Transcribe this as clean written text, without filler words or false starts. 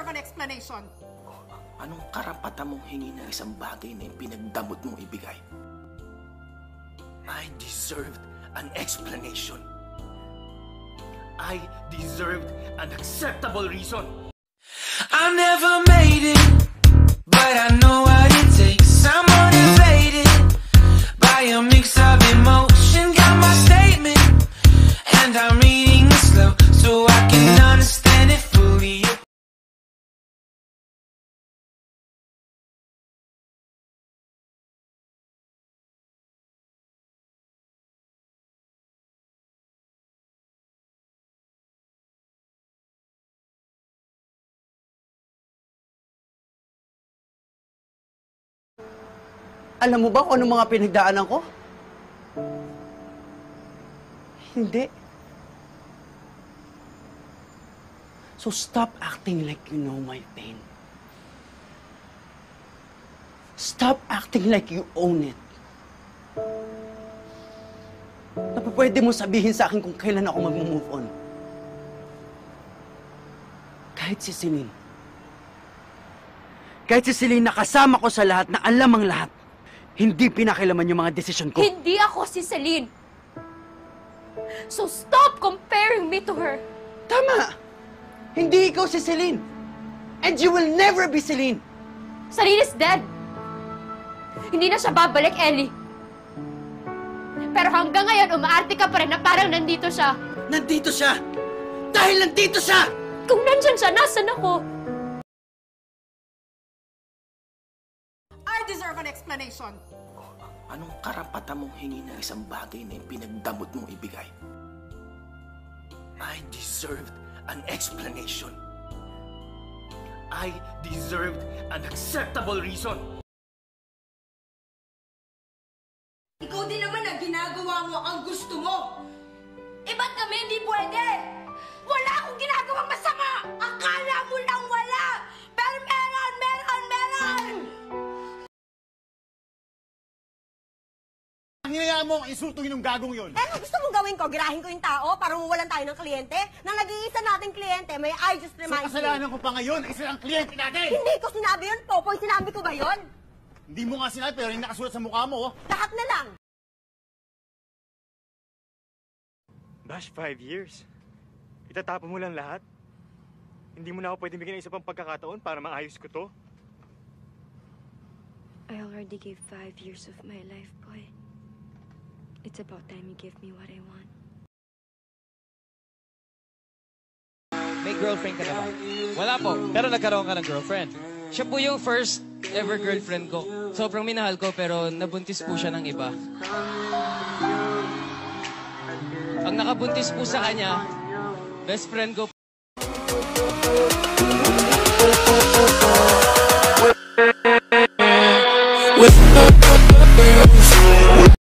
deserve an explanation. Anong karapatan mong hingi ng isang bagay na pinagdamot mong ibigay? I deserved an explanation. I deserved an acceptable reason. I never made it, but I know what it takes. I'm motivated by a mix of emotion. Got my statement, and I'm reading it slow so I can understand it fully. Alam mo ba kung anong mga pinagdaanan ko? Hindi. So stop acting like you know my pain. Stop acting like you own it. Napapwede mo sabihin sa akin kung kailan ako mag-move on. Kahit si Celine. Kahit si Celine nakasama ko sa lahat, na alam ang lahat. Hindi pinakilaman yung mga desisyon ko. Hindi ako si Celine. So stop comparing me to her. Tama! Hindi ikaw si Celine. And you will never be Celine. Celine is dead. Hindi na siya babalik, Ellie. Pero hanggang ngayon, umaarte ka pa rin na parang nandito siya. Nandito siya! Dahil nandito siya! Kung nandyan siya, nasan ako? I deserve an explanation. Anong karapatan mong hingi ng isang bagay na pinagdamot mong ibigay? I deserved an explanation. I deserved an acceptable reason. Ikaw din naman ang ginagawa mo ang gusto mo. Eh ba't kami hindi pwede? Wala akong ginagawang masama! Akala mo lang wala! Pero meron, meron, meron! Hinayaan mo ang insulto yung gagong yun. Eh, gusto mong gawin ko, girahin ko yung tao para mawalan tayo ng kliyente? Nang nag-iisa nating kliyente, may I just remind you. So, kasalanan ko pa ngayon, isa lang kliyente natin! Hindi ko sinabi yun, Popoy. Sinabi ko ba yun? Hindi mo nga sinabi, pero yung nakasulat sa mukha mo. Lahat na lang! Bash, 5 years. Itatapon mo lang lahat? Hindi mo na ako pwedeng bigyan ng isa pang pagkakataon para maayos ko to? I already gave 5 years of my life, boy. It's about time you give me what I want. May girlfriend ka na ba? Wala po, pero nagkaroon ka ng girlfriend. Siya po yung first ever girlfriend ko. Sobrang minahal ko pero nabuntis po siya ng iba. Ang nakabuntis po sa kanya, best friend ko.